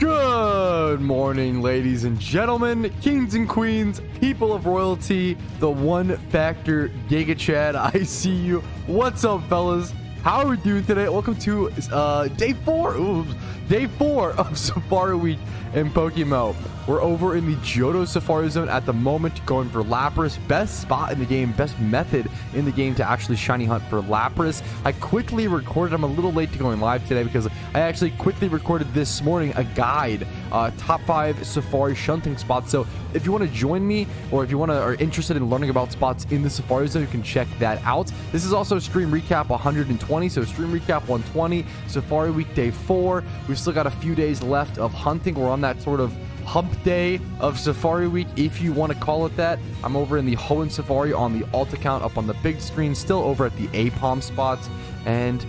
Good morning, ladies and gentlemen, kings and queens, people of royalty, the one factor Giga Chad. I see you. What's up, fellas? How are we doing today? Welcome to day four of Safari Week in PokeMMO. We're over in the Johto Safari Zone at the moment, going for Lapras. Best spot in the game, best method in the game to actually shiny hunt for Lapras. I quickly recorded, I'm a little late to going live today because I actually quickly recorded this morning a guide, top 5 safari shunting spots. So if you want to join me, or if you are interested in learning about spots in the Safari Zone, you can check that out. This is also stream recap 120, so stream recap 120, Safari Week Day 4. We've still got a few days left of hunting. We're on that sort of hump day of Safari Week, if you want to call it that. I'm over in the Hoenn Safari on the alt account up on the big screen, still over at the APOM spots, and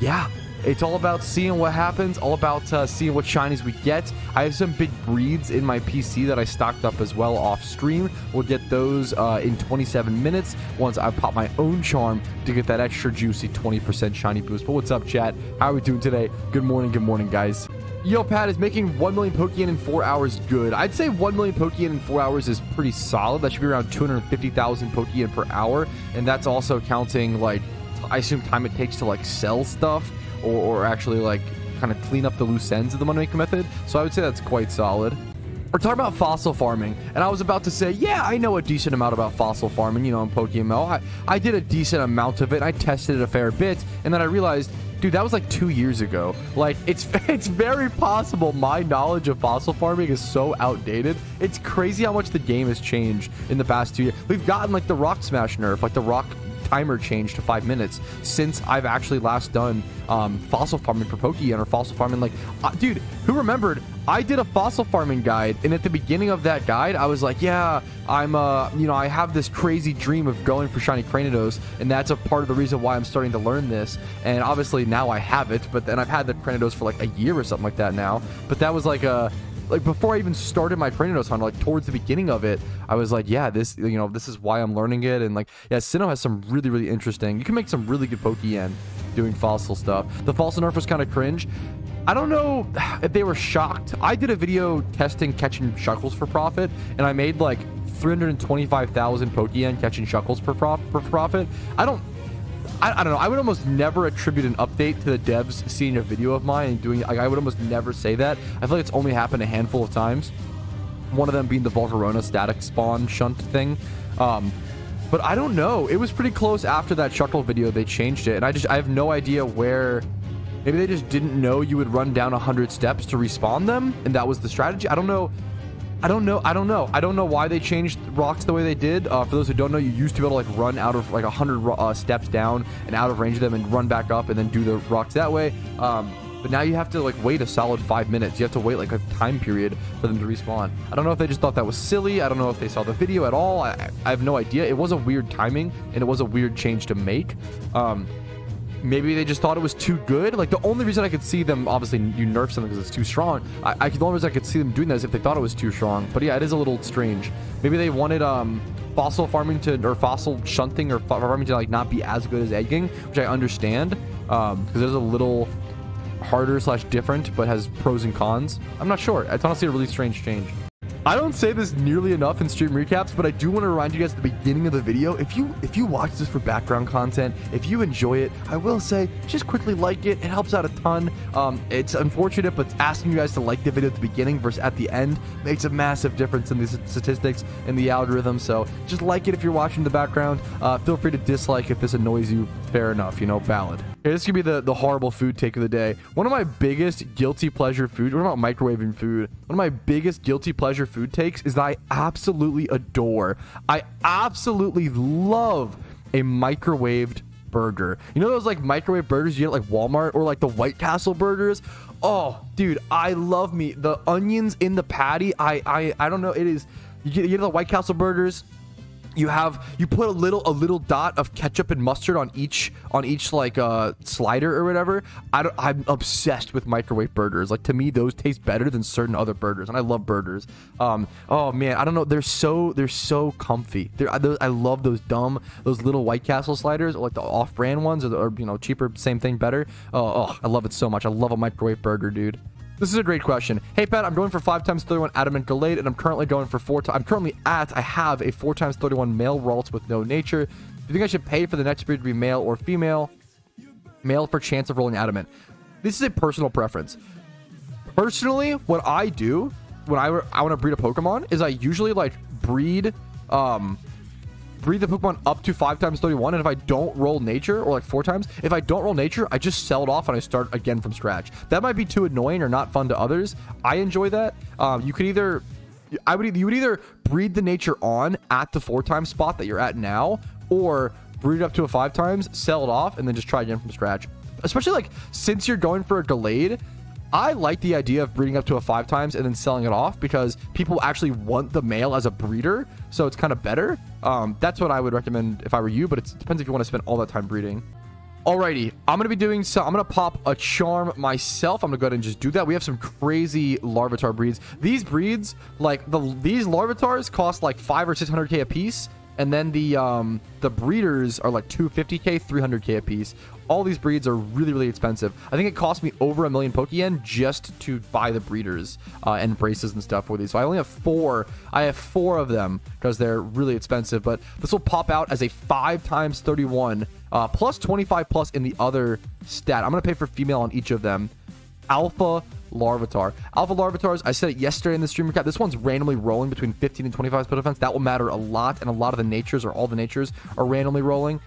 yeah, it's all about seeing what happens, all about seeing what shinies we get. I have some big breeds in my PC that I stocked up as well off stream. We'll get those in 27 minutes once I pop my own charm to get that extra juicy 20% shiny boost. But what's up, chat? How are we doing today? Good morning, guys. Yo, Pat, is making 1 million Pokéyen in 4 hours good? I'd say 1 million Pokéyen in 4 hours is pretty solid. That should be around 250,000 Pokéyen per hour. And that's also counting, like, I assume time it takes to, like, sell stuff or actually, like, kind of clean up the loose ends of the money making method. So I would say that's quite solid. We're talking about fossil farming, and I was about to say, yeah, I know a decent amount about fossil farming, you know, in PokéMMO. I did a decent amount of it. I tested it a fair bit, and then I realized, dude, that was like 2 years ago. Like, it's very possible my knowledge of fossil farming is so outdated. It's crazy how much the game has changed in the past 2 years. We've gotten, like, the Rock Smash nerf, like the Rock timer change to 5 minutes since I've actually last done fossil farming for Pokéyen or fossil farming. Like, dude, who remembered? I did a fossil farming guide, and at the beginning of that guide, I was like, yeah, I'm, you know, I have this crazy dream of going for shiny Cranidos, and that's a part of the reason why I'm starting to learn this. And obviously now I have it, but then I've had the Cranidos for like a year or something like that now. But that was like a, like, before I even started my Cranidos hunt, like, towards the beginning of it, I was like, yeah, this, you know, this is why I'm learning it. And, like, yeah, Sinnoh has some really, really interesting, you can make some really good Pokéyen doing fossil stuff. The fossil nerf was kind of cringe. I don't know if they were shocked. I did a video testing catching Shuckles for profit, and I made, like, 325,000 Pokéyen catching Shuckles for profit. I don't know. I would almost never attribute an update to the devs seeing a video of mine and doing it. Like, I would almost never say that. I feel like it's only happened a handful of times. One of them being the Volcarona static spawn shunt thing. But I don't know. It was pretty close after that Shuckle video. They changed it. And I have no idea where. Maybe they just didn't know you would run down 100 steps to respawn them, and that was the strategy. I don't know. I don't know why they changed rocks the way they did. For those who don't know, you used to be able to, like, run out of, like, 100 steps down and out of range of them and run back up and then do the rocks that way. But now you have to, like, wait a solid 5 minutes. You have to wait, like, a time period for them to respawn. I don't know if they just thought that was silly. I don't know if they saw the video at all. I have no idea. It was a weird timing, and it was a weird change to make. Maybe they just thought it was too good. Like, the only reason I could see them, obviously, you nerf something because it's too strong. The only reason I could see them doing that is if they thought it was too strong. But yeah, it is a little strange. Maybe they wanted fossil farming to, or fossil shunting or farming to, like, not be as good as egging, which I understand because it is a little harder / different, but has pros and cons. I'm not sure. It's honestly a really strange change. I don't say this nearly enough in stream recaps, but I do want to remind you guys at the beginning of the video, if you watch this for background content, if you enjoy it, I will say, just quickly like it. It helps out a ton. It's unfortunate, but asking you guys to like the video at the beginning versus at the end makes a massive difference in the statistics and the algorithm. So just like it if you're watching the background. Feel free to dislike if this annoys you. Fair enough, you know, valid. Okay, this could be the horrible food take of the day. One of my biggest guilty pleasure food, what about microwaving food? One of my biggest guilty pleasure food takes is that I absolutely adore, I absolutely love a microwaved burger. You know those, like, microwave burgers you get at, like, Walmart, or like the White Castle burgers? Oh, dude, I love me the onions in the patty. I don't know, it is, you get the White Castle burgers, you put a little dot of ketchup and mustard on each like slider or whatever. I'm obsessed with microwave burgers. Like, to me, those taste better than certain other burgers, and I love burgers. Oh man, I don't know, they're so comfy. I love those little White Castle sliders, or like the off-brand ones, or you know, cheaper, same thing, better. Oh, I love it so much. I love a microwave burger, dude. This is a great question. Hey, Pat, I'm going for 5x31 Adamant Gallade, and I'm currently going for I have a 4x31 male Ralts with no nature. Do you think I should pay for the next breed to be male or female? Male for chance of rolling Adamant. This is a personal preference. Personally, what I do when I want to breed a Pokemon is I usually like breed the Pokemon up to 5x31, and if I don't roll nature, or like 4x, if I don't roll nature, I just sell it off and I start again from scratch. That might be too annoying or not fun to others. I enjoy that. You would either breed the nature on at the 4x spot that you're at now, or breed it up to a 5x, sell it off, and then just try again from scratch. Especially like since you're going for a Gallade, I like the idea of breeding up to a 5x and then selling it off, because people actually want the male as a breeder, so it's kind of better. That's what I would recommend if I were you, but it depends if you want to spend all that time breeding. Alrighty, I'm gonna be doing so. I'm gonna pop a charm myself. I'm gonna go ahead and just do that. We have some crazy Larvitar breeds. These breeds, like these Larvitars, cost like 500 or 600k a piece, and then the breeders are like 250k, 300k a piece. All these breeds are really, really expensive. I think it cost me over 1 million Pokéyen just to buy the breeders and braces and stuff for these. So I only have 4. I have 4 of them because they're really expensive. But this will pop out as a 5x31 plus 25 plus in the other stat. I'm going to pay for female on each of them. Alpha Larvitar. Alpha Larvitars, I said it yesterday in the stream recap. This one's randomly rolling between 15 and 25 spell defense. That will matter a lot. And a lot of the natures, or all the natures, are randomly rolling.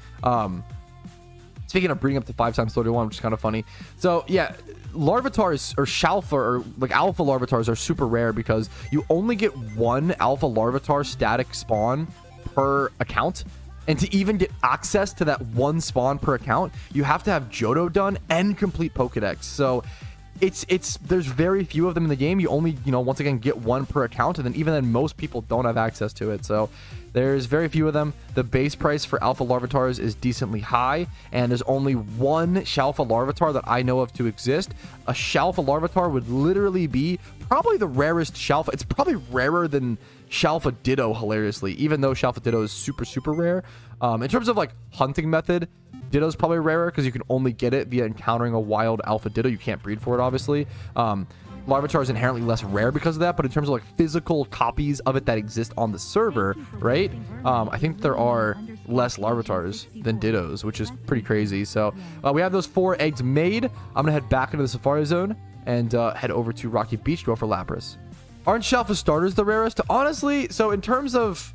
Speaking of breeding up to 5x31, which is kind of funny. So yeah, Larvitars or Shalpha or like Alpha Larvitars are super rare because you only get 1 Alpha Larvitar static spawn per account. And to even get access to that 1 spawn per account, you have to have Johto done and complete Pokedex. So there's very few of them in the game. You only, once again, get 1 per account. And then even then, most people don't have access to it. So there's very few of them. The base price for Alpha Larvitars is decently high, and there's only 1 Shalpha Larvitar that I know of to exist. A Shalpha Larvitar would literally be probably the rarest Shalpha. It's probably rarer than Shalpha Ditto, hilariously, even though Shalpha Ditto is super, super rare. In terms of like hunting method, Ditto's probably rarer because you can only get it via encountering a wild Alpha Ditto. You can't breed for it, obviously. Larvitar is inherently less rare because of that, but in terms of like physical copies of it that exist on the server, right? I think there are less Larvitars than Dittos, which is pretty crazy. So we have those 4 eggs made. I'm gonna head back into the Safari Zone and head over to Rocky Beach to go for Lapras. Aren't Shalpha starters the rarest? Honestly, so in terms of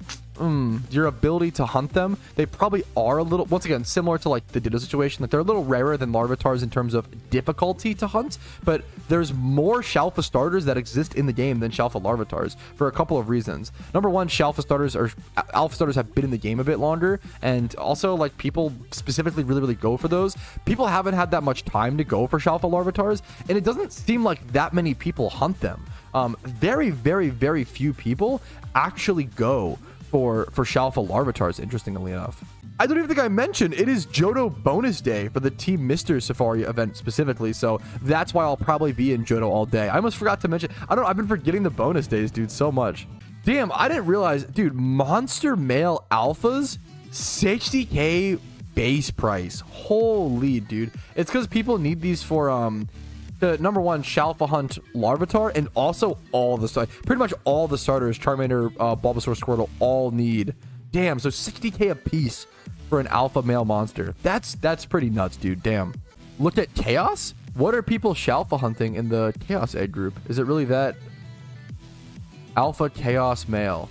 your ability to hunt them, they probably are a little, once again, similar to like the Ditto situation, that they're a little rarer than Larvitars in terms of difficulty to hunt, but there's more Shalpha starters that exist in the game than Shalpha Larvitars for a couple of reasons. Number one, Shalpha starters or Alpha starters have been in the game a bit longer, and also like people specifically really, really go for those. People haven't had that much time to go for Shalpha Larvitars, and it doesn't seem like that many people hunt them. Very, very, very few people actually go for Shalpha Larvitars, interestingly enough. I don't even think I mentioned, it is Johto bonus day for the Team Mr. Safari event specifically, so that's why I'll probably be in Johto all day. I almost forgot to mention, I don't know, I've been forgetting the bonus days, dude, so much. Damn, I didn't realize, dude, monster male alphas, 60k base price. Holy, dude. It's because people need these for, the number one Shalpha hunt Larvitar, and also all the pretty much all the starters, Charmander, Bulbasaur, Squirtle, all need. Damn, so 60k a piece for an alpha male monster. That's pretty nuts, dude. Damn. Look at Chaos. What are people Shalpha hunting in the Chaos egg group? Is it really that? Alpha Chaos male.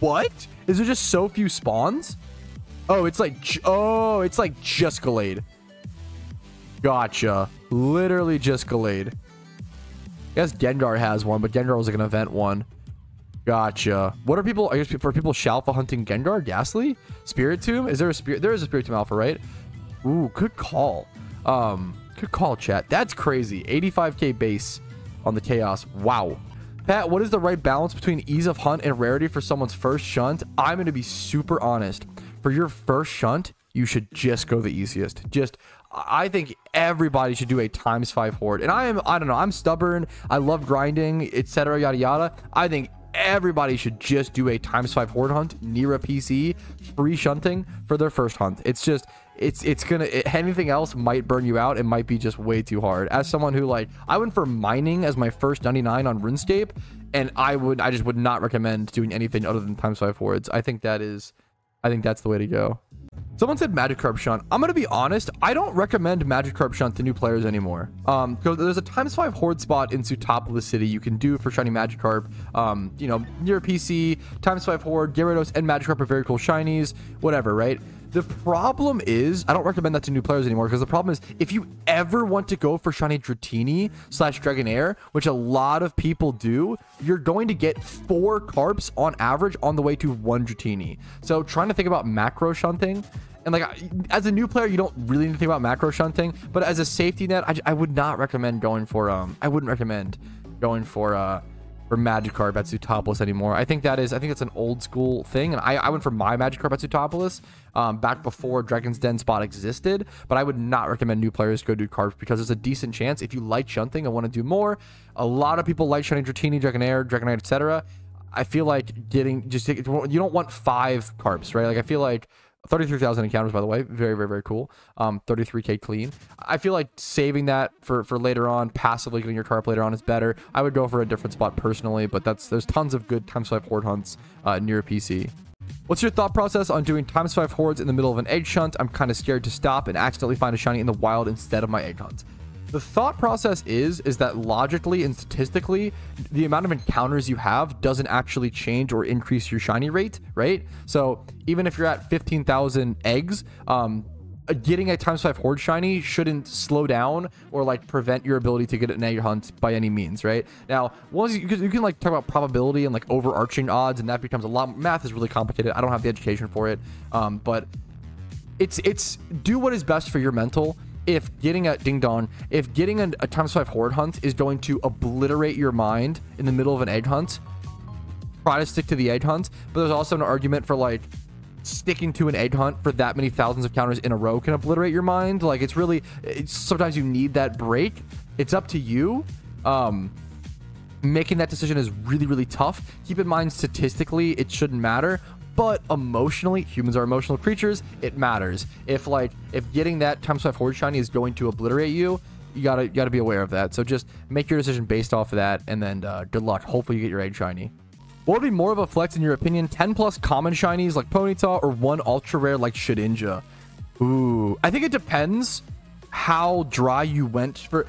What? Is there just so few spawns? Oh, it's like just Gallade. Gotcha. Literally just Gallade. I guess Gengar has one, but Gengar was like an event one. Gotcha. What are people, I guess, for people Shalpha hunting Gengar? Gastly? Spiritomb? Is there a Spirit? There is a Spiritomb Alpha, right? Ooh, good call. Good call, chat. That's crazy. 85k base on the Chaos. Wow. Pat, what is the right balance between ease of hunt and rarity for someone's first shunt? I'm going to be super honest. For your first shunt, you should just go the easiest. Just, I think everybody should do a x5 horde, and I don't know, I'm stubborn, I love grinding, etc., yada yada. I think everybody should just do a x5 horde hunt near a PC, free shunting for their first hunt. It's just, anything else might burn you out. It might be just way too hard. As someone who, like, I went for mining as my first 99 on RuneScape, and I just would not recommend doing anything other than ×5 wards. I think that's the way to go. Someone said Magikarp Shunt. I'm gonna be honest, I don't recommend Magikarp Shunt to new players anymore. Because there's a ×5 horde spot in Sootopolis City you can do for shiny Magikarp. You know, near PC, ×5 horde, Gyarados, and Magikarp are very cool shinies, whatever, right? The problem is, I don't recommend that to new players anymore, because the problem is, if you ever want to go for shiny Dratini / Dragonair, which a lot of people do, you're going to get 4 Carps on average on the way to 1 Dratini. So trying to think about macro shunting, and like, as a new player, you don't really need to think about macro shunting, but as a safety net, I would not recommend going for, I wouldn't recommend going for Magikarp at Sootopolis anymore. I think that's an old school thing, and I went for my Magikarp at Sootopolis back before Dragon's Den spot existed, but I would not recommend new players go do Carps, because there's a decent chance, if you like shunting and want to do more, a lot of people like shiny Dratini, Dragonair, Dragonite, etc. I feel like you don't want 5 Carps, right? Like, I feel like 33,000 encounters, by the way, very, very, very cool. 33k clean. I feel like saving that for later on, passively getting your Carp later on is better. I would go for a different spot personally, but there's tons of good ×5 horde hunts near PC. What's your thought process on doing ×5 hordes in the middle of an egg shunt? I'm kind of scared to stop and accidentally find a shiny in the wild instead of my egg hunt. The thought process is that logically and statistically, the amount of encounters you have doesn't actually change or increase your shiny rate, right? So even if you're at 15,000 eggs, getting a ×5 horde shiny shouldn't slow down or like prevent your ability to get an egg hunt by any means, right? Now, once you can like talk about probability and like overarching odds, and that becomes a lot. Math is really complicated. I don't have the education for it, but it's do what is best for your mental. If getting a ×5 horde hunt is going to obliterate your mind in the middle of an egg hunt, try to stick to the egg hunt. But there's also an argument for like sticking to an egg hunt for that many thousands of counters in a row can obliterate your mind. Like, it's sometimes you need that break. It's up to you. Making that decision is really, really tough. Keep in mind, statistically, it shouldn't matter. But emotionally, humans are emotional creatures. It matters. If getting that ×5 horde shiny is going to obliterate you, you gotta be aware of that. So just make your decision based off of that, and then good luck. Hopefully you get your egg shiny. What would be more of a flex in your opinion? 10+ common shinies like Ponyta, or 1 ultra rare like Shedinja? Ooh, I think it depends how dry you went for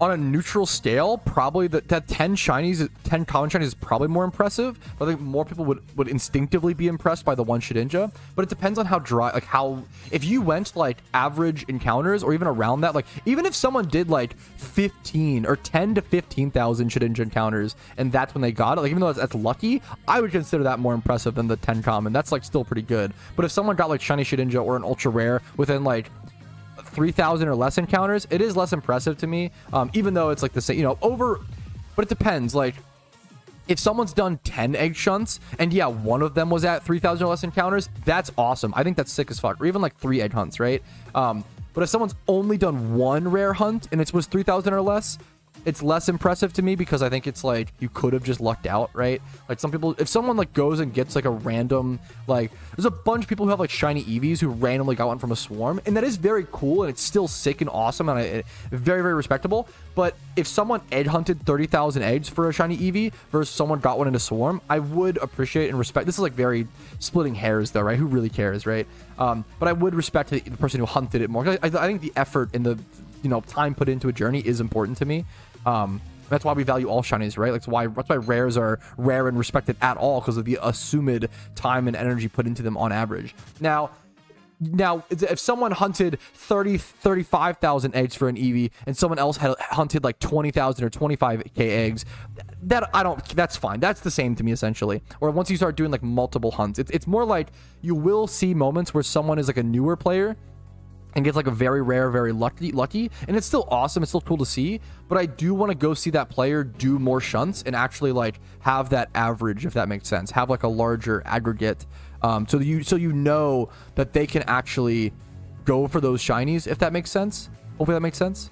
on a neutral scale. Probably that 10 common shinies is probably more impressive. I think more people would instinctively be impressed by the 1 Shedinja, but it depends on how dry, like how, if you went like average encounters or even around that, like even if someone did like 15 or 10 to 15,000 Shedinja encounters, and that's when they got it, like even though that's lucky, I would consider that more impressive than the 10 common. That's like still pretty good. But if someone got like shiny Shedinja or an ultra rare within like 3,000 or less encounters, it is less impressive to me, even though it's like the same, you know, over, but it depends. Like, if someone's done 10 egg shunts, and yeah, one of them was at 3,000 or less encounters, that's awesome. I think that's sick as fuck. Or even like 3 egg hunts, right? But if someone's only done 1 rare hunt, and it was 3,000 or less, it's less impressive to me, because I think it's like you could have just lucked out, right? Like some people, if someone like goes and gets like a random, like there's a bunch of people who have like shiny Eevees who randomly got one from a swarm, and that is very cool, and it's still sick and awesome, and very, very respectable. But if someone egg hunted 30,000 eggs for a shiny Eevee versus someone got one in a swarm, I would appreciate and respect. This is like very splitting hairs though, right? Who really cares, right? But I would respect the person who hunted it more. I think the effort and the, you know, time put into a journey is important to me. That's why we value all shinies, right? Like that's why rares are rare and respected at all, because of the assumed time and energy put into them on average. Now if someone hunted 35,000 eggs for an Eevee, and someone else had hunted like 20,000 or 25k eggs, that's fine. That's the same to me essentially. Or once you start doing like multiple hunts, it's more like you will see moments where someone is like a newer player and gets like a very rare, very lucky, and it's still awesome, it's still cool to see, but I do want to go see that player do more shunts and actually like have that average, if that makes sense, have like a larger aggregate, so you know that they can actually go for those shinies, if that makes sense. Hopefully that makes sense.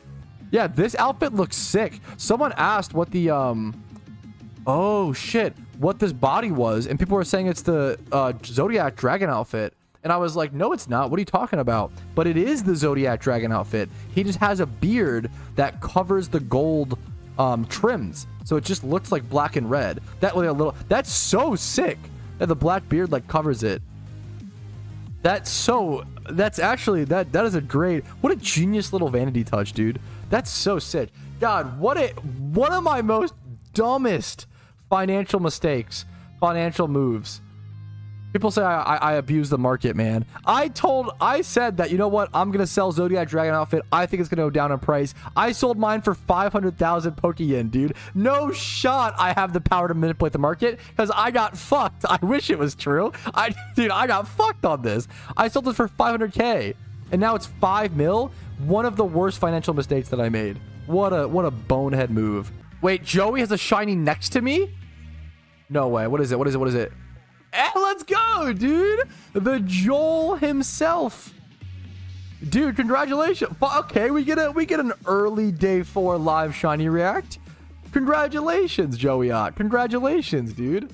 Yeah, this outfit looks sick. Someone asked what the oh shit, what this body was, and people were saying it's the Zodiac Dragon outfit. And I was like, no, it's not. What are you talking about? But it is the Zodiac Dragon outfit. He just has a beard that covers the gold trims. So it just looks like black and red. That way a little, that's so sick that the black beard like covers it. That's so, that's actually, that is a great, what a genius little vanity touch, dude. That's so sick. God, one of my most dumbest financial mistakes, financial moves. People say I abuse the market, man. I said that, you know what? I'm going to sell Zodiac Dragon outfit. I think it's going to go down in price. I sold mine for 500,000 Pokéyen, dude. No shot I have the power to manipulate the market because I got fucked. I wish it was true. Dude, I got fucked on this. I sold it for 500K and now it's 5 mil. One of the worst financial mistakes that I made. What a bonehead move. Wait, Joey has a shiny next to me? No way. What is it? What is it? What is it? And let's go, dude. The Joel himself. Dude, congratulations. Okay, we get an early day 4 live shiny react. Congratulations, Joeyot. Congratulations, dude.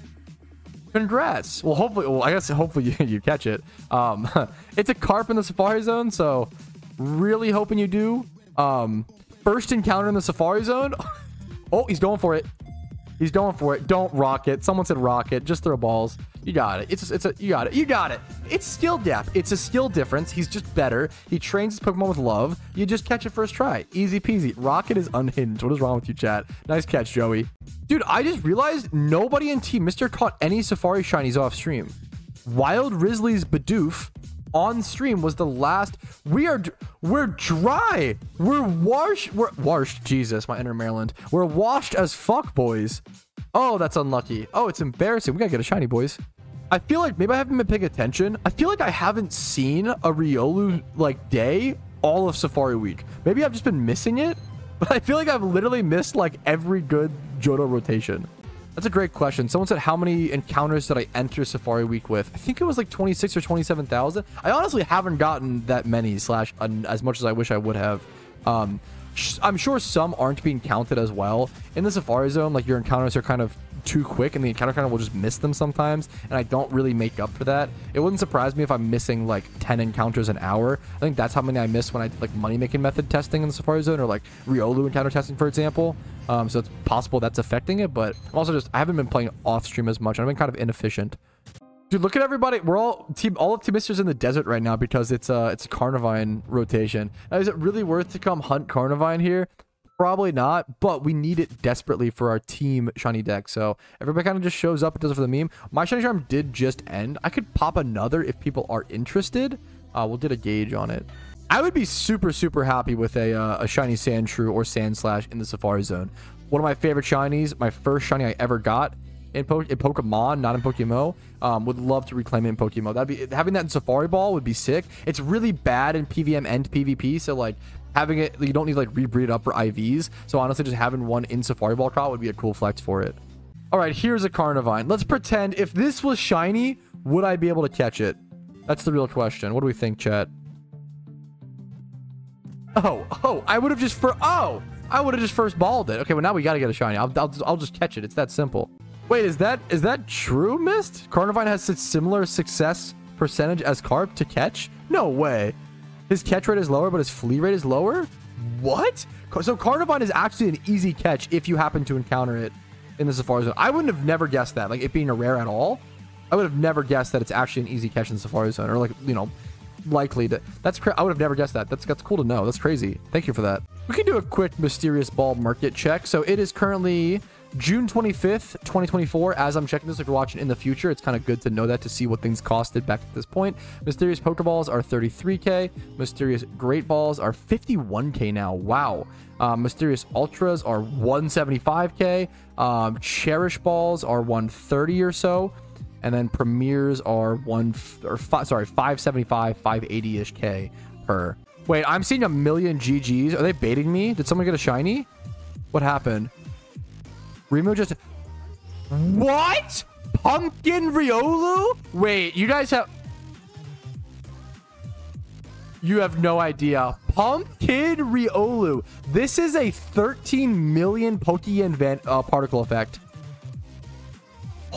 Congrats. Well, hopefully, well, I guess hopefully you catch it. It's a carp in the Safari Zone, so really hoping you do. First encounter in the Safari Zone. Oh, he's going for it. He's going for it. Don't rock it. Someone said rock it. Just throw balls. You got it. You got it. You got it. It's skill depth. It's a skill difference. He's just better. He trains his Pokemon with love. You just catch it first try. Easy peasy. Rocket is unhinged. What is wrong with you, chat? Nice catch, Joey. Dude, I just realized nobody in Team Mister caught any Safari Shinies off stream. Wild Risley's Bidoof on stream was the last. We're dry. We're washed. Jesus, my inner Maryland. We're washed as fuck, boys. Oh, that's unlucky. Oh, it's embarrassing. We gotta get a shiny, boys. I feel like maybe I haven't been paying attention. I feel like I haven't seen a Riolu like day all of Safari Week. Maybe I've just been missing it, but I feel like I've literally missed like every good Johto rotation. That's a great question. Someone said, how many encounters did I enter Safari Week with? I think it was like 26 or 27,000. I honestly haven't gotten that many slash as much as I wish I would have. I'm sure some aren't being counted as well. In the Safari Zone, like your encounters are kind of too quick and the encounter kind of will just miss them sometimes. And I don't really make up for that. It wouldn't surprise me if I'm missing like 10 encounters an hour. I think that's how many I miss when I did like money making method testing in the Safari Zone or like Riolu encounter testing, for example. So it's possible that's affecting it, but I'm also just, I haven't been playing off stream as much. I've been kind of inefficient. Dude, look at everybody. We're all of Team Misters in the desert right now because it's a Carnivine rotation. Now, is it really worth to come hunt Carnivine here? Probably not, but we need it desperately for our team shiny deck. So everybody kind of just shows up and does it for the meme. My shiny charm did just end. I could pop another if people are interested. We'll get a gauge on it. I would be super, super happy with a shiny Sandshrew or Sandslash in the Safari Zone. One of my favorite shinies, my first shiny I ever got. In Pokemon, not in PokeMMO. Would love to reclaim it in PokeMMO. That'd be, having that in Safari Ball would be sick. It's really bad in PVM and PvP, so like having it, you don't need to like rebreed it up for IVs. So honestly, just having one in Safari Ball crowd would be a cool flex for it. All right, here's a Carnivine. Let's pretend if this was shiny, would I be able to catch it? That's the real question. What do we think, chat? Oh, I would have just first balled it. Okay, well now we gotta get a shiny. I'll just catch it. It's that simple. Wait, is that true, Mist? Carnivine has a similar success percentage as Carp to catch? No way. His catch rate is lower, but his flea rate is lower? What? So Carnivine is actually an easy catch if you happen to encounter it in the Safari Zone. I wouldn't have never guessed that, like it being a rare at all. I would have never guessed that it's actually an easy catch in the Safari Zone, or like, you know, likely to. That's crazy. I would have never guessed that. That's cool to know. That's crazy. Thank you for that. We can do a quick mysterious ball market check. So it is currently June 25th, 2024, as I'm checking this, if you're watching in the future, it's kind of good to know that to see what things costed back at this point. Mysterious Pokeballs are 33K. Mysterious Great Balls are 51K now. Wow. Mysterious Ultras are 175K. Cherish Balls are 130 or so. And then Premiers are 575, 580-ish K per. Wait, I'm seeing a million GGs. Are they baiting me? Did someone get a shiny? What happened? Remo just... What? Pumpkin Riolu? Wait, you guys have... You have no idea. Pumpkin Riolu. This is a 13 million Pokéyen particle effect.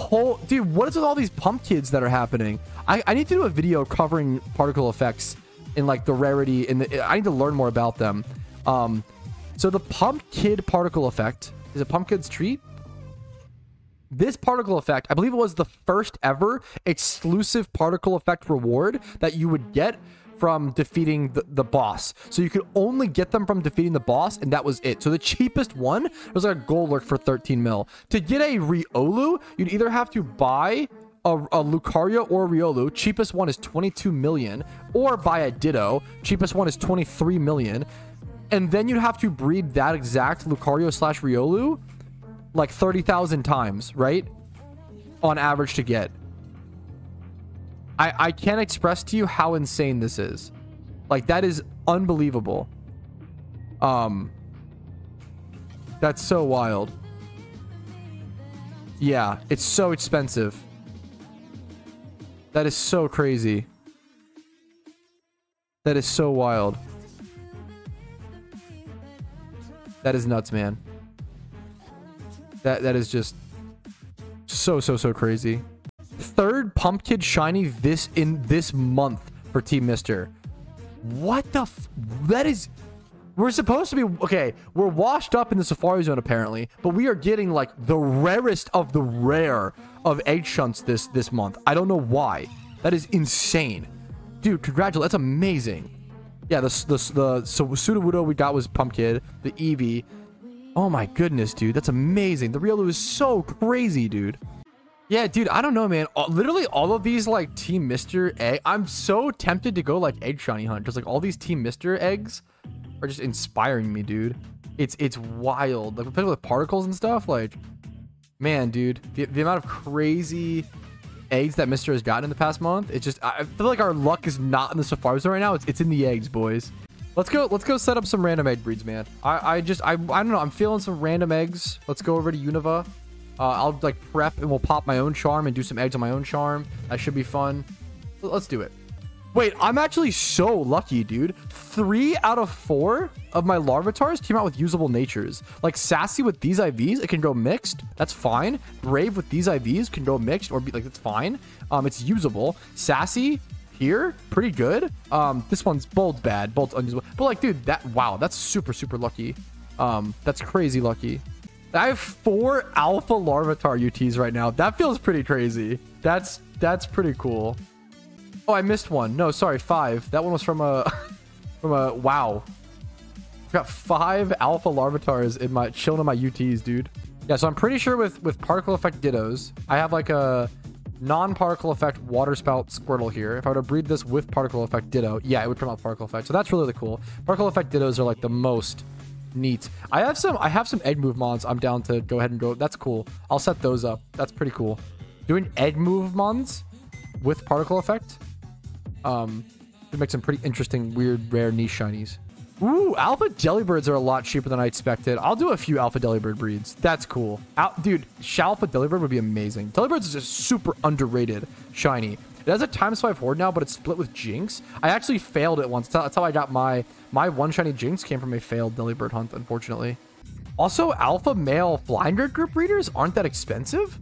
whole... Dude, what is with all these pump kids that are happening? I need to do a video covering particle effects in, like, the rarity. I need to learn more about them. So the pump kid particle effect... Is it pump kid's treat? This particle effect, I believe it was the first ever exclusive particle effect reward that you would get from defeating the boss. So you could only get them from defeating the boss, and that was it. So the cheapest one was like a gold lurk for 13 mil. To get a Riolu, you'd either have to buy a Lucario or a Riolu. Cheapest one is 22 million, or buy a Ditto. Cheapest one is 23 million. And then you'd have to breed that exact Lucario slash Riolu like 30,000 times, right? On average to get. I can't express to you how insane this is. Like, that is unbelievable. That's so wild. Yeah, it's so expensive. That is so crazy. That is so wild. That is nuts, man. That is just so crazy. Third Pumpkin Shiny in this month for Team Mister. What the f... That is... We're supposed to be... Okay, we're washed up in the Safari Zone, apparently. But we are getting, like, the rarest of the rare of egg shunts this month. I don't know why. That is insane. Dude, congratulations. That's amazing. Yeah, so Sudowoodo we got was Pumpkin. The Eevee. Oh, my goodness, dude. That's amazing. The Riolu is so crazy, dude. Yeah, dude, I don't know, man. Literally all of these, like, Team Mister Egg... I'm so tempted to go, like, egg shiny hunt. Just, like, all these Team Mister eggs are just inspiring me, dude. It's wild. Like, with particles and stuff, like... Man, dude, the amount of crazy eggs that Mister has gotten in the past month, it's just... I feel like our luck is not in the Safari Zone right now. It's in the eggs, boys. Let's go set up some random egg breeds, man. I don't know. I'm feeling some random eggs. Let's go over to Unova. I'll like prep and we'll pop my own charm and do some eggs on my own charm. That should be fun. Let's do it. Wait, I'm actually so lucky, dude. 3 out of 4 of my Larvitars came out with usable natures. Like Sassy with these IVs, it can go mixed. That's fine. Brave with these IVs can go mixed or be like, that's fine. It's usable. Sassy here, pretty good. This one's Bold's bad. Bold's unusable. But like, dude, that, wow, that's super lucky. That's crazy lucky. I have 4 alpha Larvitar UTs right now. That feels pretty crazy. That's pretty cool. Oh, I missed one. No, sorry, 5. That one was from a wow. I've got 5 alpha Larvitars in my chilling on my UTs, dude. Yeah, so I'm pretty sure with particle effect Dittos, I have like a non-particle effect water spout Squirtle here. If I were to breed this with particle effect Ditto, yeah, it would come out particle effect. So that's really cool. Particle effect Dittos are like the most neat. I have some egg move mons. I'm down to go ahead and go. That's cool. I'll set those up. That's pretty cool. Doing egg move mons with particle effect to make some pretty interesting, weird, rare niche shinies. Ooh, alpha Delibirds are a lot cheaper than I expected. I'll do a few alpha Delibird breeds. That's cool. Dude, Shalpha Delibird would be amazing. Delibirds is a super underrated shiny. It has a ×5 horde now, but it's split with Jinx. I actually failed it once. That's how I got my one shiny Jinx came from a failed Delibird hunt, unfortunately. Also, alpha male Flying Guard group breeders aren't that expensive.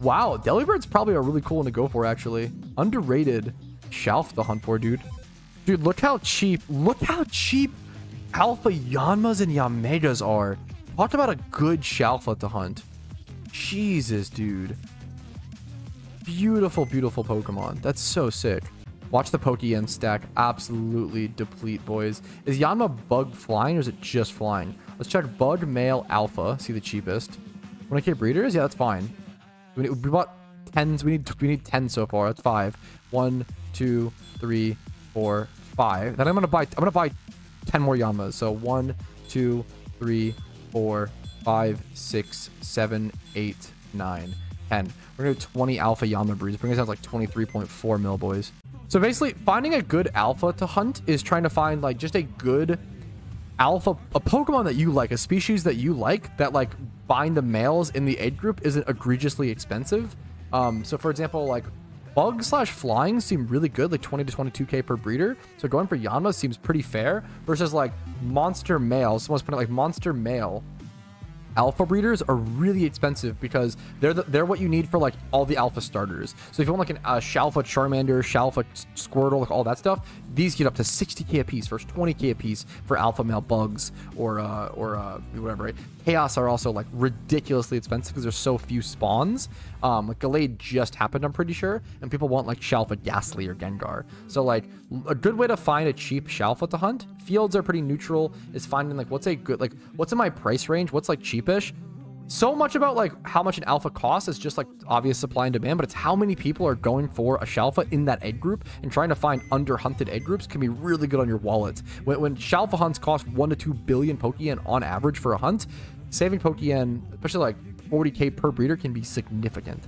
Wow, Delibird's probably a really cool one to go for, actually. Underrated Shalpha to hunt for, dude. Dude, look how cheap alpha Yanmas and Yamegas are. Talk about a good Shalpha to hunt. Jesus, dude. Beautiful Pokemon. That's so sick. Watch the Pokéyen stack absolutely deplete, boys. Is Yanma bug flying or is it just flying? Let's check bug male alpha. See the cheapest. 1K breeders? Yeah, that's fine. We bought 10s. We need 10 so far. That's 5. 1, 2, 3, 4, 5. Then I'm gonna buy 10 more Yanmas. So 1, 2, 3, 4, 5, 6, 7, 8, 9, 10. We're gonna do 20 alpha Yanma breeds. Bring us down to like 23.4 mil, boys. So basically, finding a good alpha to hunt is trying to find like just a good alpha, a Pokemon that you like, a species that you like, that like buying the males in the egg group isn't egregiously expensive. So for example, like bug slash flying seem really good, like 20 to 22k per breeder. So going for Yanma seems pretty fair versus like monster male. Someone's putting like monster male alpha breeders are really expensive because they're what you need for like all the alpha starters. So if you want like a Shalpha Charmander, Shalpha Squirtle, like all that stuff, these get up to 60k a piece, first 20k a piece for alpha male bugs or whatever, right? Chaos are also like ridiculously expensive because there's so few spawns. Like Gallade just happened, I'm pretty sure, and people want like Shalpha Gastly or Gengar. So like a good way to find a cheap Shalpha to hunt, fields are pretty neutral, is finding like what's a good, like what's in my price range, what's like cheapish. So much about like how much an alpha costs is just like obvious supply and demand, but it's how many people are going for a Shalpha in that egg group, and trying to find under-hunted egg groups can be really good on your wallets. When Shalpha hunts cost 1 to 2 billion Pokéyen on average for a hunt, saving Pokéyen, especially like 40k per breeder, can be significant.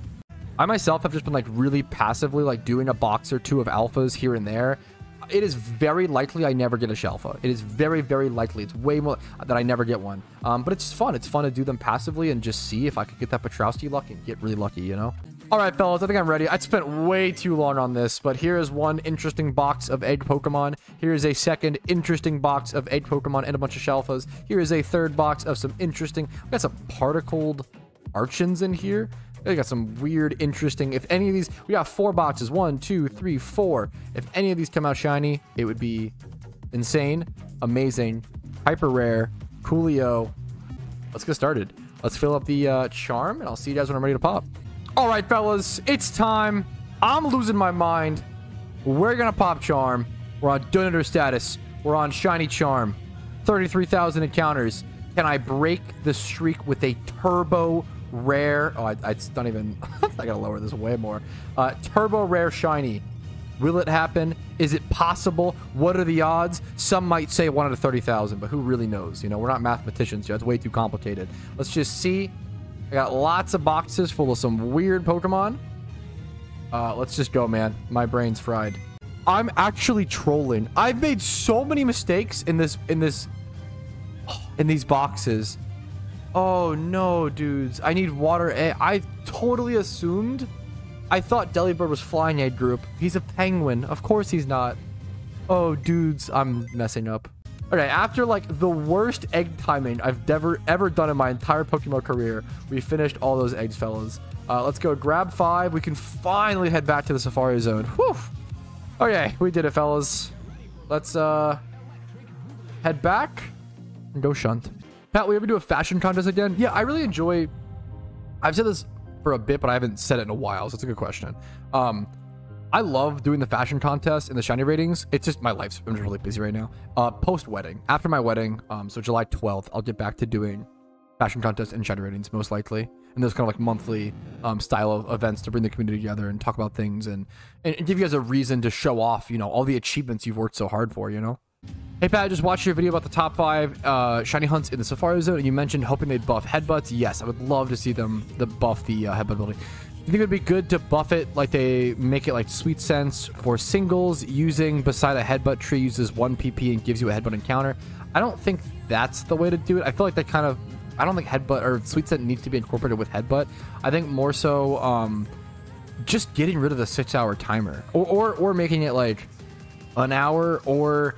I myself have just been like really passively like doing a box or two of alphas here and there. It is very likely I never get a Shalpha. It is very, very likely. It's way more that I never get one. But it's fun. It's fun to do them passively and just see if I could get that Petrowski luck and get really lucky, you know? All right, fellas, I think I'm ready. I spent way too long on this, but here is one interesting box of egg Pokemon. Here is a second interesting box of egg Pokemon and a bunch of Shalphas. Here is a third box of some interesting... I got some particled Archons in here. They got some weird, interesting... If any of these... We got 4 boxes. 1, 2, 3, 4. If any of these come out shiny, it would be insane, amazing, hyper rare, coolio. Let's get started. Let's fill up the charm, and I'll see you guys when I'm ready to pop. All right, fellas. It's time. I'm losing my mind. We're going to pop charm. We're on donor status. We're on shiny charm. 33,000 encounters. Can I break the streak with a turbo... rare? Oh, it's not even... I gotta lower this way more. Turbo rare shiny. Will it happen? Is it possible? What are the odds? Some might say 1 out of 30,000, but who really knows? You know, we're not mathematicians here. It's way too complicated. Let's just see. I got lots of boxes full of some weird Pokemon. Let's just go, man. My brain's fried. I'm actually trolling. I've made so many mistakes in these boxes. Oh no, dudes. I need water egg. I totally assumed. I thought Delibird was flying egg group. He's a penguin. Of course he's not. Oh, dudes. I'm messing up. Okay, after like the worst egg timing I've ever done in my entire Pokemon career, we finished all those eggs, fellas. Let's go grab 5. We can finally head back to the Safari Zone. Whew. Okay, we did it, fellas. Let's head back and go shunt. Pat, we ever do a fashion contest again? Yeah, I really enjoy... I've said this for a bit, but I haven't said it in a while, so it's a good question. I love doing the fashion contest and the shiny ratings. It's just my life. I'm just really busy right now. Post-wedding. After my wedding, so July 12th, I'll get back to doing fashion contests and shiny ratings, most likely. And those kind of like monthly style of events to bring the community together and talk about things and give you guys a reason to show off, you know, all the achievements you've worked so hard for, you know? Hey, Pat, I just watched your video about the top 5 shiny hunts in the Safari Zone, and you mentioned hoping they'd buff headbutts. Yes, I would love to see them buff the headbutt ability. You think it would be good to buff it like they make it like Sweet Sense for singles using beside a headbutt tree uses 1 PP and gives you a headbutt encounter? I don't think that's the way to do it. I feel like that kind of... I don't think headbutt or Sweet Sense needs to be incorporated with headbutt. I think more so just getting rid of the 6-hour timer or making it like... an hour or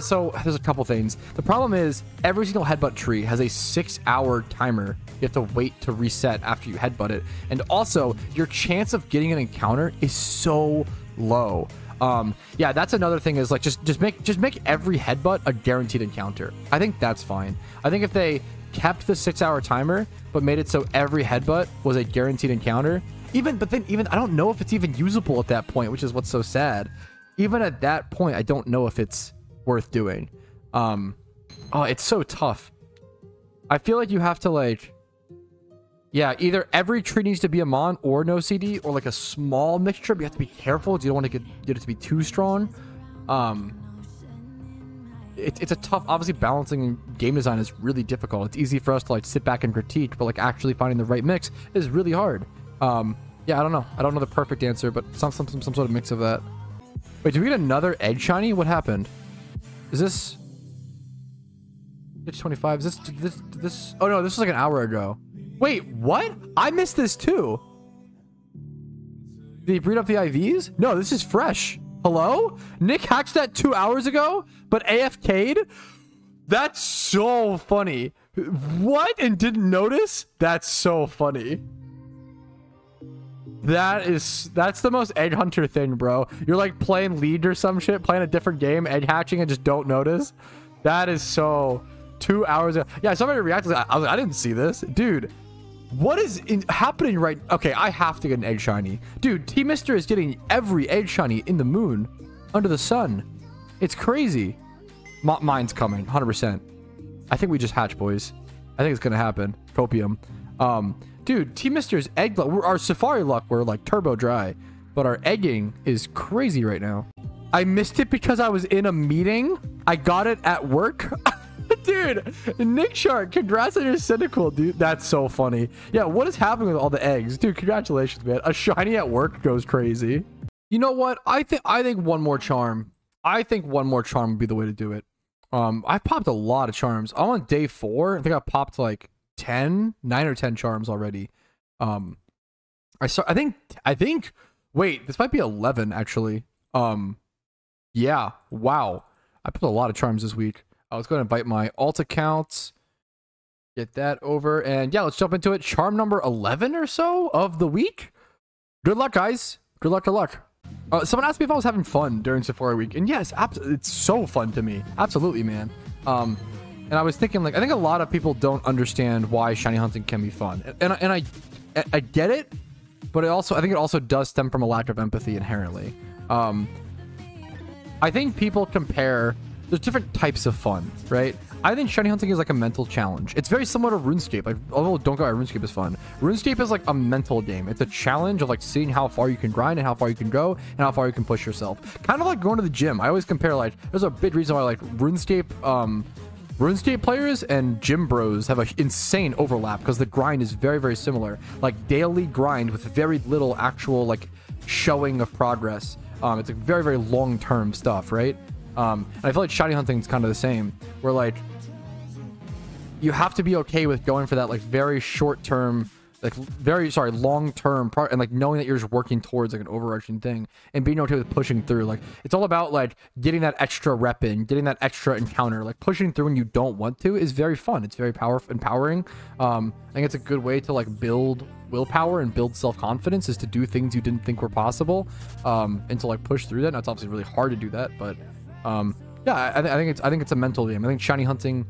so. There's a couple things. The problem is every single headbutt tree has a 6-hour timer. You have to wait to reset after you headbutt it, and also your chance of getting an encounter is so low. Yeah, that's another thing, is like just make every headbutt a guaranteed encounter. I think that's fine. I think if they kept the 6-hour timer but made it so every headbutt was a guaranteed encounter, but then I don't know if it's even usable at that point, which is what's so sad. Even at that point, I don't know if it's worth doing. Oh, it's so tough. I feel like you have to like... Yeah, either every tree needs to be a Mon or no CD, or like a small mixture, but you have to be careful. You don't want to get it to be too strong. It's a tough... Obviously, balancing game design is really difficult. It's easy for us to like sit back and critique, but like actually finding the right mix is really hard. Yeah, I don't know. I don't know the perfect answer, but some sort of mix of that. Wait, did we get another egg shiny? What happened? Is this... It's 25. Is this... Oh, no. This was like an hour ago. Wait, what? I missed this, too. Did he breed up the IVs? No, this is fresh. Hello? Nick hatched that 2 hours ago, but AFK'd? That's so funny. What? And didn't notice? That's so funny. That's the most egg hunter thing, bro. You're like playing League or some shit, playing a different game, egg hatching, and just don't notice. That is so 2 hours ago. Yeah, somebody reacted. I was like, I didn't see this. Dude, what is happening right? Okay, I have to get an egg shiny. Dude, Team Mister is getting every egg shiny in the moon, under the sun. It's crazy. Mine's coming, 100%. I think we just hatch, boys. I think it's gonna happen. Copium. Dude, Team Mister's egg luck, our safari luck, we're like turbo dry, but our egging is crazy right now. I missed it because I was in a meeting. I got it at work. Dude, Nick Shark, congrats on your cynical, dude. That's so funny. Yeah, what is happening with all the eggs? Dude, congratulations, man. A shiny at work goes crazy. You know what? I think one more charm. I think one more charm would be the way to do it. I've popped a lot of charms. I'm on day 4. I think I popped like 9 or 10 charms already. I think wait, this might be 11 actually. Yeah, wow, I put a lot of charms this week. I was going to invite my alt accounts, get that over, and yeah, let's jump into it. Charm number 11 or so of the week. Good luck, guys. Good luck. Good luck. Someone asked me if I was having fun during Safari Week, and yes, it's so fun to me. Absolutely, man. And I was thinking, like, I think a lot of people don't understand why shiny hunting can be fun, and I get it, but it also, I think it also does stem from a lack of empathy inherently. I think people compare. There's different types of fun, right? I think shiny hunting is like a mental challenge. It's very similar to RuneScape. Like, although don't go out, RuneScape is fun. RuneScape is like a mental game. It's a challenge of like seeing how far you can grind and how far you can go and how far you can push yourself. Kind of like going to the gym. I always compare, like, there's a big reason why like RuneScape players and gym bros have an insane overlap, because the grind is very, very similar. Like daily grind with very little actual like showing of progress. It's like very, very long-term stuff, right? And I feel like shiny hunting is kind of the same, where like you have to be okay with going for that like very short term, like very, sorry, long term, and like knowing that you're just working towards like an overarching thing and being okay with pushing through. Like it's all about like getting that extra rep in, getting that extra encounter, like pushing through when you don't want to is very fun. It's very powerful, empowering. I think it's a good way to like build willpower and build self-confidence, is to do things you didn't think were possible, and to like push through that. Now it's obviously really hard to do that, but yeah, I think it's a mental game. I think shiny hunting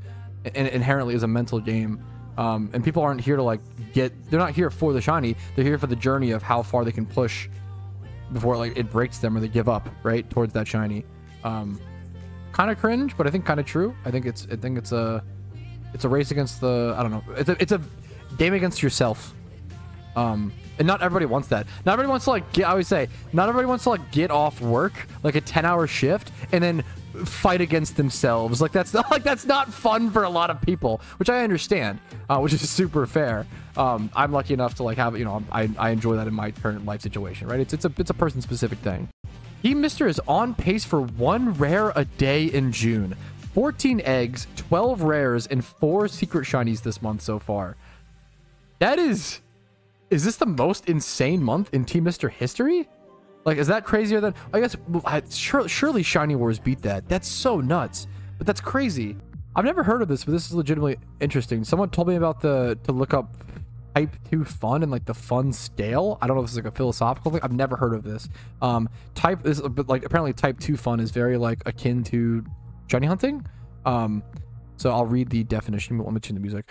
inherently is a mental game, and people aren't here to like get. They're not here for the shiny. They're here for the journey of how far they can push before like it breaks them or they give up right towards that shiny. Kind of cringe, but I think kind of true. I think it's a race against the. I don't know. It's a game against yourself. And not everybody wants that. Not everybody wants to like get, I always say, not everybody wants to like get off work, like a 10-hour shift, and then fight against themselves. Like that's not fun for a lot of people, which I understand, which is super fair. I'm lucky enough to like have, you know, I enjoy that in my current life situation, right? It's a person specific thing. Team Mister is on pace for 1 rare a day in June, 14 eggs, 12 rares, and 4 secret shinies this month so far. That is. Is this the most insane month in Team Mister history? Like, is that crazier than... I guess... Surely Shiny Wars beat that. That's so nuts. But that's crazy. I've never heard of this, but this is legitimately interesting. Someone told me about to look up Type 2 Fun and, like, the Fun Scale. I don't know if this is, like, a philosophical thing. I've never heard of this. But, like, apparently Type 2 Fun is very, like, akin to shiny hunting. So I'll read the definition, but I'll mention the music.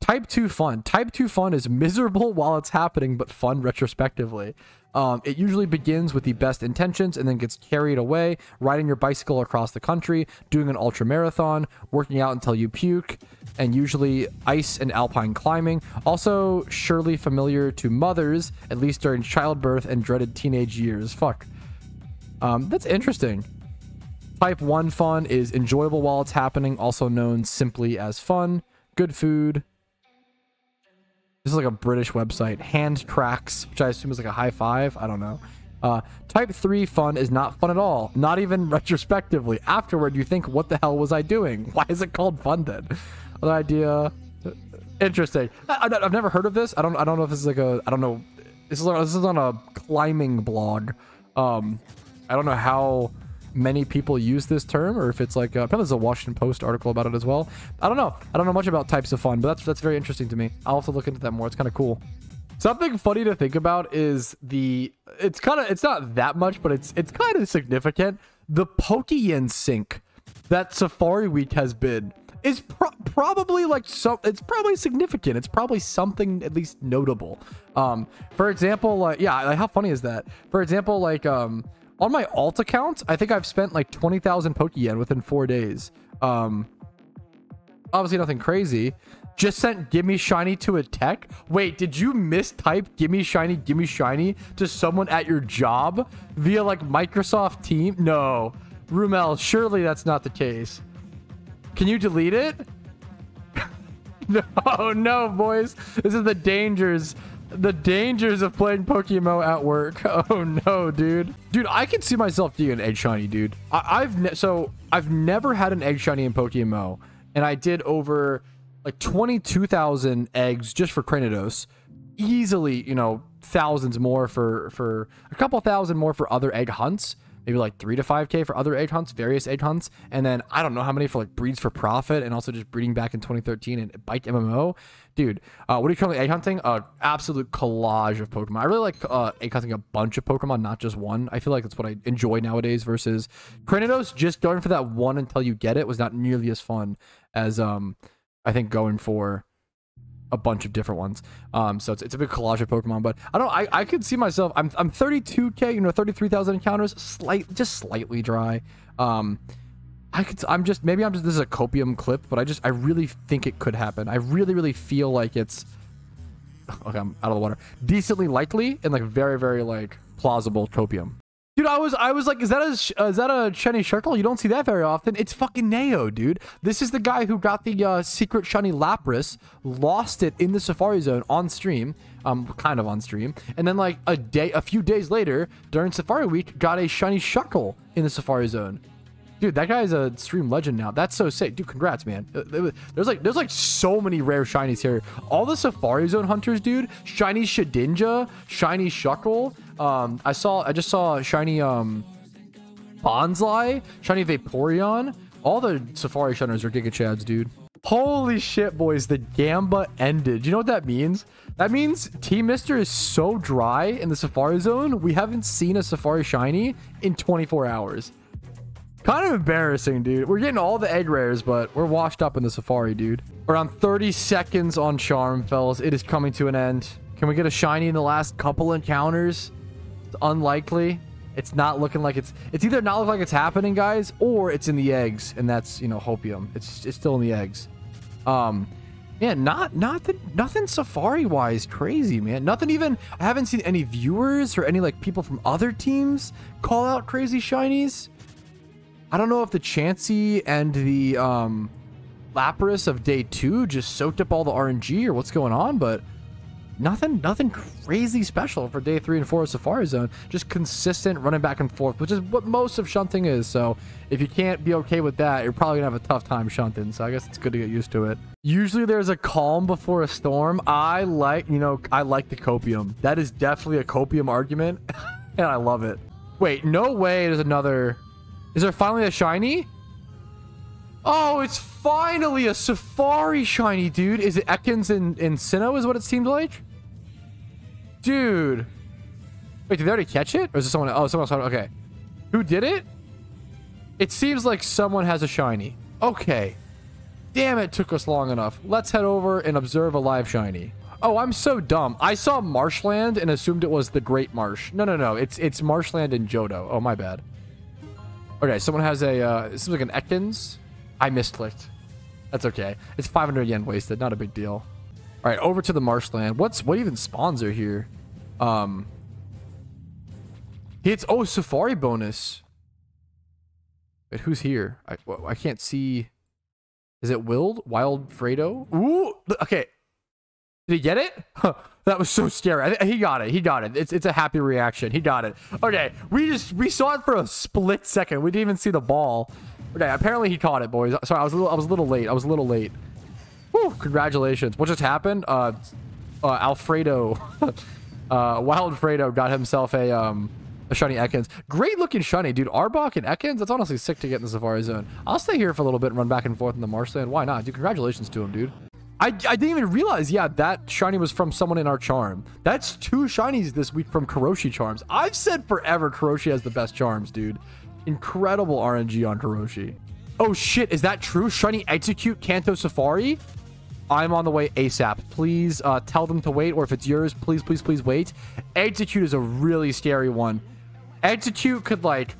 Type 2 fun. Type 2 fun is miserable while it's happening, but fun retrospectively. It usually begins with the best intentions and then gets carried away, riding your bicycle across the country, doing an ultra marathon, working out until you puke, and usually ice and alpine climbing. Also, surely familiar to mothers, at least during childbirth and dreaded teenage years. Fuck. That's interesting. Type 1 fun is enjoyable while it's happening, also known simply as fun. Good food. This is like a British website. Hand cracks, which I assume is like a high five. I don't know. Type 3 fun is not fun at all. Not even retrospectively. Afterward, you think, what the hell was I doing? Why is it called fun then? Other idea. Interesting. I've never heard of this. I don't know if this is like a... I don't know. This is on a climbing blog. I don't know how... many people use this term, or if it's like probably there's a Washington Post article about it as well. I don't know. I don't know much about types of fun, but that's very interesting to me. I'll have to look into that more. It's kind of cool. Something funny to think about is it's not that much, but it's kind of significant. The Pokéyen sync that Safari Week has been is probably like, so it's probably significant. It's probably something at least notable. For example, like, yeah, like how funny is that? For example, like on my alt account, I think I've spent like 20,000 Pokéyen within 4 days. Obviously nothing crazy. Just sent gimme shiny to a tech. Wait, did you mistype gimme shiny to someone at your job via like Microsoft Teams? No, Rumel, surely that's not the case. Can you delete it? No, no, boys. This is the dangers of playing PokeMMO at work. Oh no, dude. Dude, I can see myself doing an egg shiny, dude. I've never had an egg shiny in PokeMMO, and I did over like 22,000 eggs just for Cranidos. Easily, you know, thousands more for a couple thousand more for other egg hunts. Maybe like 3 to 5K for other egg hunts, various egg hunts. And then I don't know how many for like breeds for profit and also just breeding back in 2013 and Bike MMO. Dude, what are you currently egg hunting? Absolute collage of Pokemon. I really like egg hunting a bunch of Pokemon, not just one. I feel like that's what I enjoy nowadays versus Cranidos. Just going for that one until you get it was not nearly as fun as I think going for a bunch of different ones. So it's a big collage of Pokemon, but I could see myself, I'm 32K, you know, 33,000 encounters, just slightly dry. Maybe this is a copium clip, but I really think it could happen. I really, really feel like it's, okay, I'm out of the water. Decently likely and like very, very like plausible copium. Dude, I was like, is that a shiny Shuckle? You don't see that very often. It's fucking Neo, dude. This is the guy who got the secret shiny Lapras, lost it in the Safari Zone on stream, kind of on stream, and then like a few days later during Safari Week, got a shiny Shuckle in the Safari Zone. Dude, that guy's a stream legend now. That's so sick, dude. Congrats, man. There's like so many rare shinies here. All the Safari Zone hunters, dude. Shiny Shedinja, shiny Shuckle. I just saw shiny Bonsly, shiny Vaporeon. All the Safari hunters are Giga Chads, dude. Holy shit, boys, the Gamba ended. You know what that means? That means Team Mister is so dry in the Safari Zone, we haven't seen a Safari shiny in 24 hours. Kind of embarrassing, dude. We're getting all the egg rares, but we're washed up in the Safari, dude. Around 30 seconds on Charm, fellas. It is coming to an end. Can we get a shiny in the last couple encounters? It's unlikely. It's not looking like it's either not looking like it's happening, guys, or it's in the eggs, and that's, you know, hopium. It's still in the eggs. Yeah, nothing Safari-wise crazy, man. Nothing even, I haven't seen any viewers or any, like, people from other teams call out crazy shinies. I don't know if the Chansey and the Lapras of day 2 just soaked up all the RNG or what's going on, but nothing crazy special for day 3 and 4 of Safari Zone. Just consistent running back and forth, which is what most of shunting is. So if you can't be okay with that, you're probably gonna have a tough time shunting. So I guess it's good to get used to it. Usually there's a calm before a storm. I like the copium. That is definitely a copium argument, and I love it. Wait, no way. There's another. Is there finally a shiny? Oh, it's finally a Safari shiny, dude. Is it Ekans in Sinnoh is what it seemed like? Dude. Wait, did they already catch it? Or is it someone? Oh, someone else. Okay. Who did it? It seems like someone has a shiny. Okay. Damn, it took us long enough. Let's head over and observe a live shiny. Oh, I'm so dumb. I saw Marshland and assumed it was the Great Marsh. No. It's Marshland in Johto. Oh, my bad. Okay, someone has a, it seems like an Ekans. I misclicked. That's okay. It's 500 yen wasted. Not a big deal. All right, over to the marshland. What even spawns are here? It's, oh, Safari bonus. But who's here? I can't see. Is it Wild? Wild Fredo? Ooh, okay. Did he get it? Huh, that was so scary. He got it. It's a happy reaction. He got it. Okay, we saw it for a split second. We didn't even see the ball. Okay, apparently he caught it, boys. Sorry, I was a little late. Whew, congratulations. What just happened? Alfredo, Wild Fredo got himself a A shiny Ekans. Great looking shiny, dude. Arbok and Ekans, that's honestly sick to get in the Safari Zone. I'll stay here for a little bit and run back and forth in the marshland. Why not? Dude, congratulations to him, dude. I didn't even realize, yeah, that shiny was from someone in our charm. That's two shinies this week from Karoshi charms. I've said forever Karoshi has the best charms, dude. Incredible RNG on Karoshi. Oh shit, is that true? Shiny Execute Kanto Safari? I'm on the way ASAP. Please tell them to wait, or if it's yours, please, please, please wait. Execute is a really scary one. Execute could, like,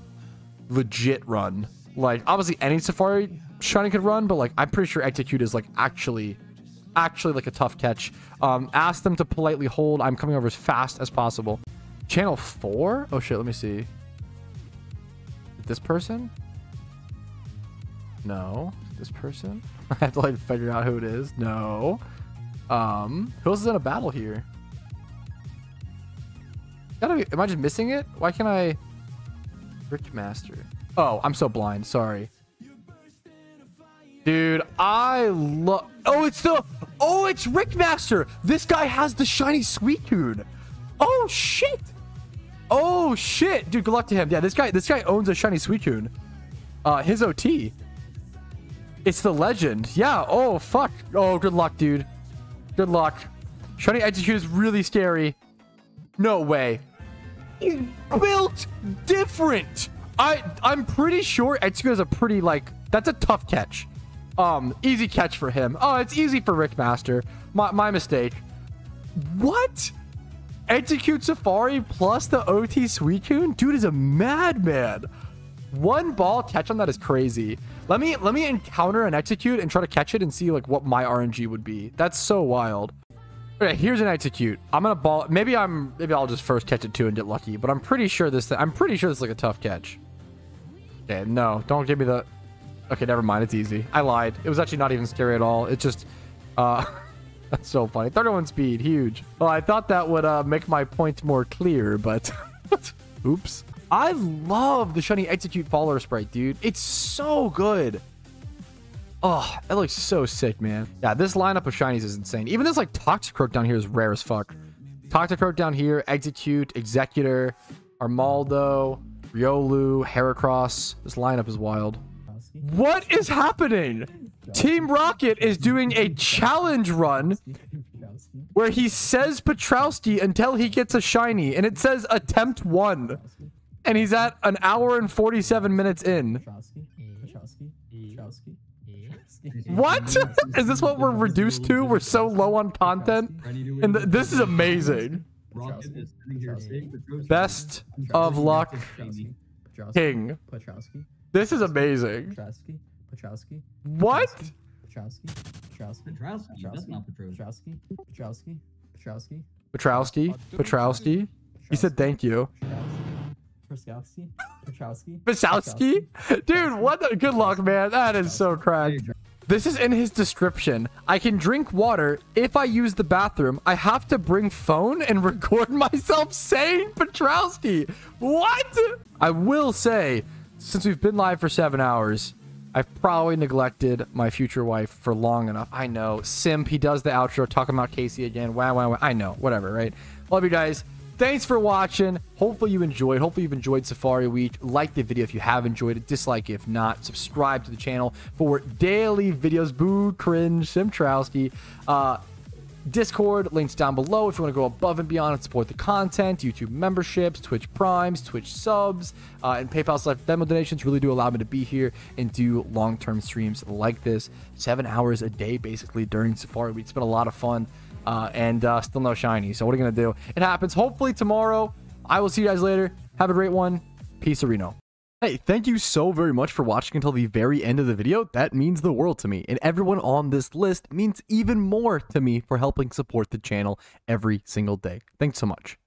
legit run. Like, obviously any Safari shiny could run, but, like, I'm pretty sure Execute is, like, actually like a tough catch. Ask them to politely hold. I'm coming over as fast as possible. Channel 4? Oh shit, let me see. This person? No. This person? I have to like figure out who it is. No. Who else is in a battle here? Gotta be, am I just missing it? Why can't I? Rich Master. Oh, I'm so blind. Sorry. Dude, I love... Oh, it's the... Oh, it's Rickmaster! This guy has the shiny Suicune. Oh, shit! Oh, shit! Dude, good luck to him. Yeah, this guy owns a shiny Suicune. His OT. It's the legend. Yeah, oh, fuck. Oh, good luck, dude. Good luck. Shiny Execute is really scary. No way. He's built different! I'm pretty sure Execute is a pretty, like... That's a tough catch. Easy catch for him. Oh, it's easy for Rickmaster. My mistake. What? Execute Safari plus the OT Suicune? Dude is a madman. One ball catch on that is crazy. Let me encounter an Execute and try to catch it and see like what my RNG would be. That's so wild. Okay, here's an Execute. I'm gonna ball. Maybe I'll just first catch it too and get lucky. But I'm pretty sure this is like a tough catch. Okay, no, don't give me the. Okay, never mind. It's easy. I lied. It was actually not even scary at all. It's just... that's so funny. 31 speed. Huge. Well, I thought that would make my point more clear, but... Oops. I love the shiny Execute follower sprite, dude. It's so good. Oh, that looks so sick, man. Yeah, this lineup of shinies is insane. Even this, like, Toxicroak down here is rare as fuck. Toxicroak down here, Execute, Exeggcutor, Armaldo, Riolu, Heracross. This lineup is wild. What is happening? Team Rocket is doing a challenge run where he says Petrowski until he gets a shiny, and it says attempt 1, and he's at an hour and 47 minutes in. What? Is this what we're reduced to? We're so low on content, and this is amazing. Best of luck, King. This is amazing. Petrowski. What? Petrowski. He said thank you. Petrowski. Dude, what the... Good luck, man. That is so cracked. This is in his description. I can drink water if I use the bathroom. I have to bring phone and record myself saying Petrowski. What? I will say... Since we've been live for 7 hours, I've probably neglected my future wife for long enough. I know. Simp, he does the outro, talking about Casey again. Wow, wow, wow. I know. Whatever, right? Love you guys. Thanks for watching. Hopefully you enjoyed. Hopefully you've enjoyed Safari Week. Like the video if you have enjoyed it. Dislike it if not. Subscribe to the channel for daily videos. Boo, cringe, Simtrowski. Discord links down below if you want to go above and beyond and support the content. YouTube memberships, Twitch primes, Twitch subs, and PayPal/Venmo donations really do allow me to be here and do long-term streams like this, 7 hours a day basically during Safari Week. It's been a lot of fun, and still no shiny, so what are you gonna do? It happens. Hopefully tomorrow. I will see you guys later. Have a great one. Peace, Reno. Hey, thank you so very much for watching until the very end of the video. That means the world to me, and everyone on this list means even more to me for helping support the channel every single day. Thanks so much.